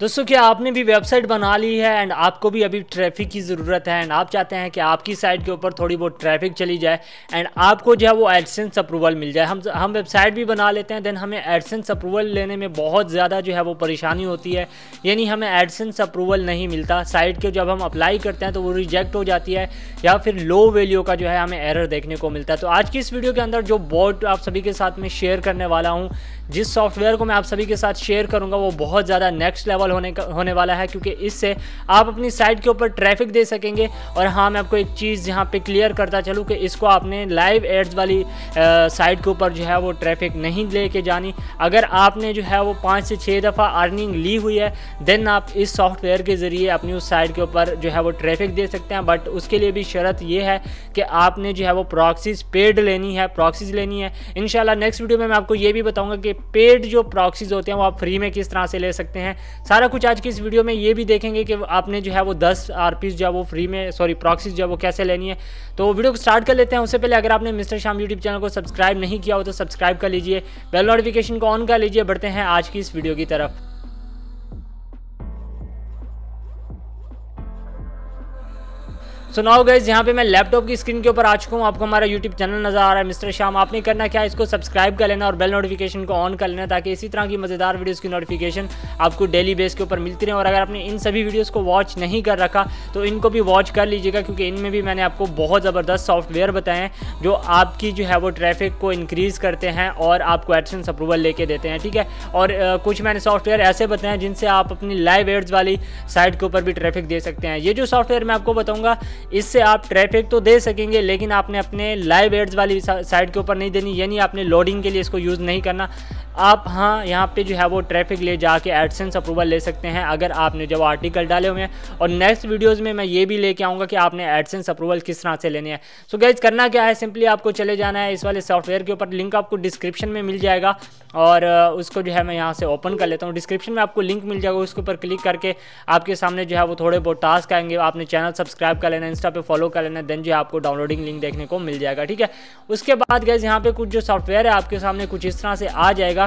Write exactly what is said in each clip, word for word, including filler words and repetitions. दोस्तों क्या आपने भी वेबसाइट बना ली है एंड आपको भी अभी ट्रैफिक की ज़रूरत है एंड आप चाहते हैं कि आपकी साइट के ऊपर थोड़ी बहुत ट्रैफिक चली जाए एंड आपको जो है वो एडसेंस अप्रूवल मिल जाए। हम हम वेबसाइट भी बना लेते हैं, देन हमें एडसेंस अप्रूवल लेने में बहुत ज़्यादा जो है वो परेशानी होती है, यानी हमें एडसेंस अप्रूवल नहीं मिलता। साइट के जब हम अप्लाई करते हैं तो वो रिजेक्ट हो जाती है या फिर लो वैल्यू का जो है हमें एरर देखने को मिलता है। तो आज की इस वीडियो के अंदर जो बोर्ड आप सभी के साथ में शेयर करने वाला हूँ, जिस सॉफ्टवेयर को मैं आप सभी के साथ शेयर करूँगा वो बहुत ज़्यादा नेक्स्ट लेवल होने का होने वाला है, क्योंकि इससे आप अपनी साइट के ऊपर ट्रैफिक दे सकेंगे। और हाँ, मैं आपको एक चीज़ यहाँ पे क्लियर करता चलूँ कि इसको आपने लाइव एड्स वाली साइट के ऊपर जो है वो ट्रैफिक नहीं लेके जानी। अगर आपने जो है वो पाँच से छः दफ़ा अर्निंग ली हुई है देन आप इस सॉफ्टवेयर के ज़रिए अपनी उस साइट के ऊपर जो है वो ट्रैफिक दे सकते हैं, बट उसके लिए भी शर्त ये है कि आपने जो है वो प्रॉक्सीज पेड लेनी है प्रॉक्सीज लेनी है इंशाल्लाह नेक्स्ट वीडियो में मैं आपको ये भी बताऊँगा कि पेड जो प्रॉक्सीज होते हैं वो आप फ्री में किस तरह से ले सकते हैं। सारा कुछ आज की इस वीडियो में ये भी देखेंगे कि आपने जो है वो दस आरपीस जो है वो फ्री में सॉरी प्रॉक्सीज जो है वो कैसे लेनी है। तो वीडियो को स्टार्ट कर लेते हैं। उससे पहले अगर आपने मिस्टर शाम यूट्यूब चैनल को सब्सक्राइब नहीं किया हो तो सब्सक्राइब कर लीजिए, बेल नोटिफिकेशन को ऑन कर लीजिए। बढ़ते हैं आज की इस वीडियो की तरफ। सो नाउ गाइस, यहाँ पे मैं लैपटॉप की स्क्रीन के ऊपर आ चुका हूँ, आपको हमारा यूट्यूब चैनल नज़र आ रहा है मिस्टर शाम। आपने करना क्या है, इसको सब्सक्राइब कर लेना और बेल नोटिफिकेशन को ऑन कर लेना ताकि इसी तरह की मज़ेदार वीडियोस की नोटिफिकेशन आपको डेली बेस के ऊपर मिलती रहे। और अगर आपने इन सभी वीडियोस को वॉच नहीं कर रखा तो इनको भी वॉच कर लीजिएगा, क्योंकि इनमें भी मैंने आपको बहुत ज़बरदस्त सॉफ्टवेयर बताए हैं जो आपकी जो है वो ट्रैफिक को इंक्रीज़ करते हैं और आपको एडसेंस अप्रूवल लेके देते हैं, ठीक है। और कुछ मैंने सॉफ्टवेयर ऐसे बताए हैं जिनसे आप अपनी लाइव एड्स वाली साइट के ऊपर भी ट्रैफिक दे सकते हैं। ये जो सॉफ्टवेयर मैं आपको बताऊँगा इससे आप ट्रैफिक तो दे सकेंगे, लेकिन आपने अपने लाइव एड्स वाली साइट के ऊपर नहीं देनी, यानी आपने लोडिंग के लिए इसको यूज़ नहीं करना। आप हाँ यहाँ पे जो है वो ट्रैफिक ले जाके एडसेंस अप्रूवल ले सकते हैं अगर आपने जब आर्टिकल डाले हुए हैं। और नेक्स्ट वीडियोस में मैं ये भी लेके आऊँगा कि आपने एडसेंस अप्रूवल किस तरह से लेने हैं। सो गाइज करना क्या है, सिंपली आपको चले जाना है इस वाले सॉफ्टवेयर के ऊपर, लिंक आपको डिस्क्रिप्शन में मिल जाएगा और उसको जो है मैं यहाँ से ओपन कर लेता हूँ। डिस्क्रिप्शन में आपको लिंक मिल जाएगा, उसके ऊपर क्लिक करके आपके सामने जो है वो थोड़े बहुत टास्क आएंगे। आपने चैनल सब्सक्राइब कर लेना, इंस्टा पे फॉलो कर लेना, देन जो है आपको डाउनलोडिंग लिंक देखने को मिल जाएगा, ठीक है। उसके बाद गाइस यहाँ पे कुछ जो सॉफ्टवेयर है आपके सामने कुछ इस तरह से आ जाएगा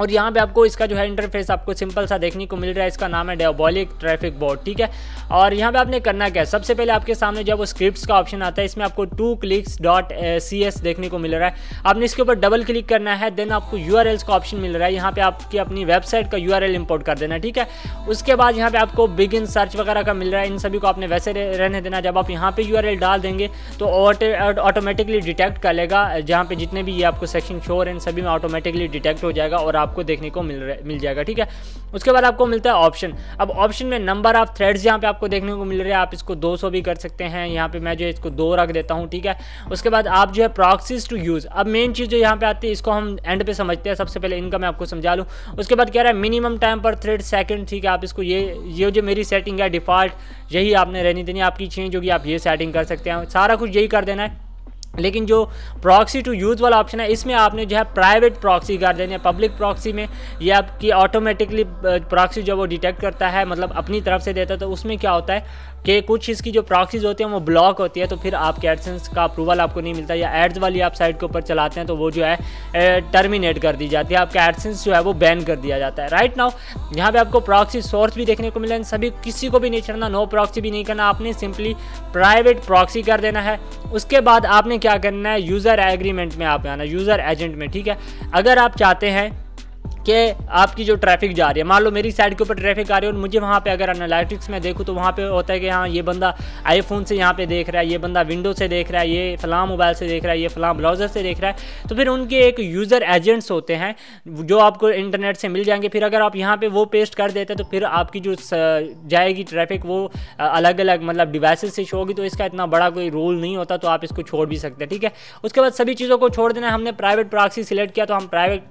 और यहाँ पे आपको इसका जो है इंटरफेस आपको सिंपल सा देखने को मिल रहा है। इसका नाम है डेवोलिक ट्रैफिक बोर्ड, ठीक है। और यहाँ पे आपने करना क्या है, सबसे पहले आपके सामने जब वो स्क्रिप्ट्स का ऑप्शन आता है इसमें आपको two clicks dot C S देखने को मिल रहा है। आपने इसके ऊपर डबल क्लिक करना है, देन आपको यू आर एल्स का ऑप्शन मिल रहा है, यहाँ पे आपकी अपनी वेबसाइट का यू आर एल इम्पोर्ट कर देना, ठीक है। उसके बाद यहाँ पे आपको बिगिन सर्च वगैरह का मिल रहा है, इन सभी को आपने वैसे रहने देना। जब आप यहाँ पे यू आर एल डाल देंगे तो ऑटोमेटिकली डिटेक्ट कर लेगा, जहाँ पे जितने भी ये आपको सेक्शन शो हो रहे हैं इन सभी में ऑटोमेटिकली डिटेक्ट हो जाएगा और आपको देखने को मिल रहा मिल जाएगा, ठीक है। उसके बाद आपको मिलता है ऑप्शन। अब ऑप्शन में नंबर ऑफ थ्रेड्स यहाँ पे आपको देखने को मिल रहे हैं, आप इसको दो सौ भी कर सकते हैं, यहाँ पे मैं जो इसको दो रख देता हूँ, ठीक है। उसके बाद आप जो है प्रॉक्सीज टू यूज़। अब मेन चीज़ जो यहाँ पे आती है इसको हम एंड पे समझते हैं, सबसे पहले इनका मैं आपको समझा लूँ। उसके बाद कह रहा है मिनिमम टाइम पर थ्रेड सेकेंड, ठीक है। आप इसको ये ये जो मेरी सेटिंग है डिफ़ॉल्ट यही आपने रहनी देनी, आपकी चेंज होगी आप ये सेटिंग कर सकते हैं, सारा कुछ यही कर देना है। लेकिन जो प्रॉक्सी टू यूज़ वाला ऑप्शन है इसमें आपने जो है प्राइवेट प्रॉक्सी कर देनी है। पब्लिक प्रॉक्सी में ये आपकी ऑटोमेटिकली प्रॉक्सी जो वो डिटेक्ट करता है, मतलब अपनी तरफ से देता है। तो उसमें क्या होता है कि कुछ इसकी जो प्रॉक्सीज होती हैं वो ब्लॉक होती है, तो फिर आपके एडसेंस का अप्रूवल आपको नहीं मिलता, या एड्स वाली आप साइट के ऊपर चलाते हैं तो वो जो है टर्मिनेट कर दी जाती है, आपका एडसेंस जो है वो बैन कर दिया जाता है। राइट नाउ यहाँ पर आपको प्रॉक्सी सोर्स भी देखने को मिला, इन सभी किसी को भी नहीं छाड़ना, नो प्रॉक्सी भी नहीं करना, आपने सिंपली प्राइवेट प्रॉक्सी कर देना है। उसके बाद आपने क्या करना है, यूज़र एग्रीमेंट में आप आना, यूज़र एजेंट में, ठीक है। अगर आप चाहते हैं कि आपकी जो ट्रैफिक जा रही है, मान लो मेरी साइट के ऊपर ट्रैफिक आ रही है और मुझे वहाँ पे अगर एनालिटिक्स में देखूँ तो वहाँ पे होता है कि हाँ ये बंदा आईफोन से यहाँ पे देख रहा है, ये बंदा विंडो से देख रहा है, ये फ़लाँ मोबाइल से देख रहा है, ये फ़लाँ ब्राउज़र से देख रहा है, तो फिर उनके एक यूज़र एजेंट्स होते हैं जो आपको इंटरनेट से मिल जाएंगे। फिर अगर आप यहाँ पर वो पेस्ट कर देते हैं तो फिर आपकी जो जाएगी ट्रैफिक वो अलग अलग मतलब डिवाइसेज से शो होगी, तो इसका इतना बड़ा कोई रूल नहीं होता, तो आप इसको छोड़ भी सकते हैं, ठीक है। उसके बाद सभी चीज़ों को छोड़ देना है। हमने प्राइवेट प्रॉक्सी सिलेक्ट किया तो हम प्राइवेट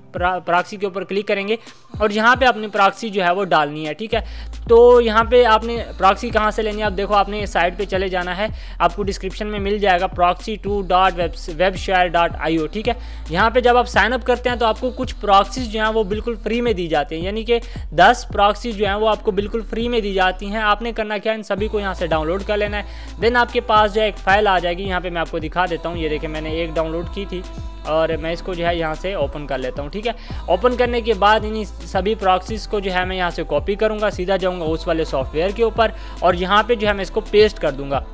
प्रॉक्सी के ऊपर क्लिक करेंगे और यहाँ पे अपनी प्रॉक्सी जो है वो डालनी है, ठीक है। तो यहाँ पे आपने प्रॉक्सी कहाँ से लेनी है, आप देखो आपने साइट पे चले जाना है, आपको डिस्क्रिप्शन में मिल जाएगा proxy two dot Webshare dot I O, ठीक है। यहाँ पे जब आप साइनअप करते हैं तो आपको कुछ प्रॉक्सीज जो हैं वो बिल्कुल फ्री में दी जाती हैं, यानी कि दस प्रॉक्सी जो हैं वो आपको बिल्कुल फ्री में दी जाती हैं। आपने करना क्या है, इन सभी को यहाँ से डाउनलोड कर लेना है, देन आपके पास जो है एक फाइल आ जाएगी, यहाँ पर मैं आपको दिखा देता हूँ। ये देखें मैंने एक डाउनलोड की थी और मैं इसको जो है यहाँ से ओपन कर लेता हूँ। ठीक है, ओपन करने के बाद इन सभी प्रॉक्सीज़ को जो है मैं यहाँ से कॉपी करूँगा, सीधा जाऊँगा उस वाले सॉफ्टवेयर के ऊपर और यहाँ पे जो है मैं इसको पेस्ट कर दूँगा।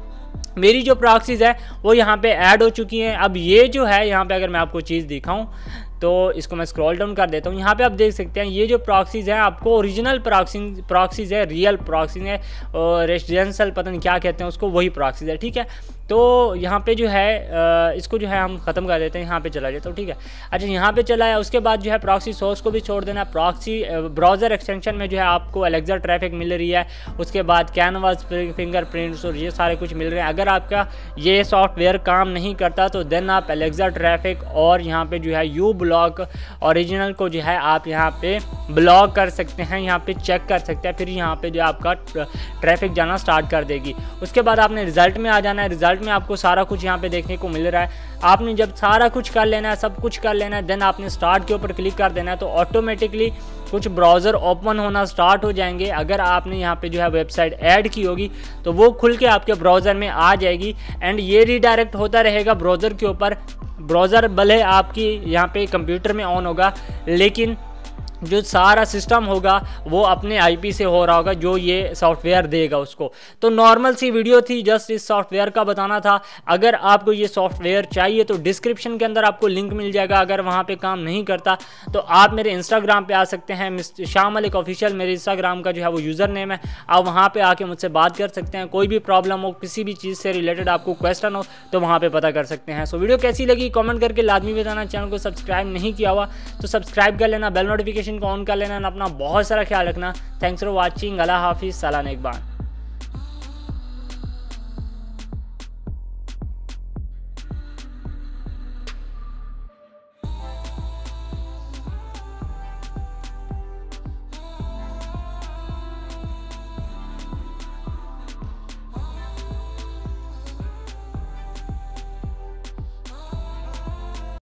मेरी जो प्रॉक्सीज़ है वो यहाँ पे ऐड हो चुकी हैं। अब ये जो है यहाँ पे अगर मैं आपको चीज़ दिखाऊं तो इसको मैं स्क्रॉल डाउन कर देता हूँ। यहाँ पे आप देख सकते हैं ये जो प्रॉक्सीज़ हैं आपको ओरिजिनल प्रॉक्सीज प्रॉक्सीज़ है, रियल प्रॉक्सीज़ है और रेजिडेंशियल पता नहीं क्या कहते हैं उसको, वही प्रॉक्सीज़ है। ठीक है, तो यहाँ पे जो है इसको जो है हम ख़त्म कर देते हैं, यहाँ पे चला जाता हूँ। ठीक है, अच्छा यहाँ पे चला है, उसके बाद जो है प्रॉक्सी सोर्स को भी छोड़ देना। प्रॉक्सी ब्राउज़र एक्सटेंशन में जो है आपको एलेक्सा ट्रैफिक मिल रही है, उसके बाद कैनवास फिंगरप्रिंट्स और ये सारे कुछ मिल रहे हैं। अगर आपका ये सॉफ्टवेयर काम नहीं करता तो देन आप एलेक्सा ट्रैफिक और यहाँ पर जो है यू ब्लॉक ओरिजिनल को जो है आप यहाँ पर ब्लॉक कर सकते हैं, यहाँ पर चेक कर सकते हैं, फिर यहाँ पर जो आपका ट्रैफिक जाना स्टार्ट कर देगी। उसके बाद आपने रिज़ल्ट में आ जाना है, रिज़ल्ट में आपको सारा कुछ यहाँ पे देखने को मिल रहा है। आपने जब सारा कुछ कर लेना है, सब कुछ कर लेना है, देन आपने स्टार्ट के ऊपर क्लिक कर देना है तो ऑटोमेटिकली कुछ ब्राउज़र ओपन होना स्टार्ट हो जाएंगे। अगर आपने यहाँ पे जो है वेबसाइट ऐड की होगी तो वो खुल के आपके ब्राउज़र में आ जाएगी एंड ये रीडायरेक्ट होता रहेगा ब्राउज़र के ऊपर। ब्राउज़र भले आपकी यहाँ पे कंप्यूटर में ऑन होगा लेकिन जो सारा सिस्टम होगा वो अपने आईपी से हो रहा होगा जो ये सॉफ्टवेयर देगा उसको। तो नॉर्मल सी वीडियो थी, जस्ट इस सॉफ्टवेयर का बताना था। अगर आपको ये सॉफ्टवेयर चाहिए तो डिस्क्रिप्शन के अंदर आपको लिंक मिल जाएगा। अगर वहाँ पे काम नहीं करता तो आप मेरे इंस्टाग्राम पे आ सकते हैं, मिस्टर शाम मलिक ऑफिशियल मेरे इंस्टाग्राम का जो है वो यूज़र नेम है। आप वहाँ पर आके मुझसे बात कर सकते हैं, कोई भी प्रॉब्लम हो, किसी भी चीज़ से रिलेटेड आपको क्वेश्चन हो तो वहाँ पर पता कर सकते हैं। सो वीडियो कैसी लगी कॉमेंट करके लाजमी बताना। चैनल को सब्सक्राइब नहीं किया हुआ तो सब्सक्राइब कर लेना, बेल नोटिफिकेशन को ऑन कर लेना। अपना बहुत सारा ख्याल रखना। Thanks for watching. अल्लाह हाफिज़, सलाम अलैकुम।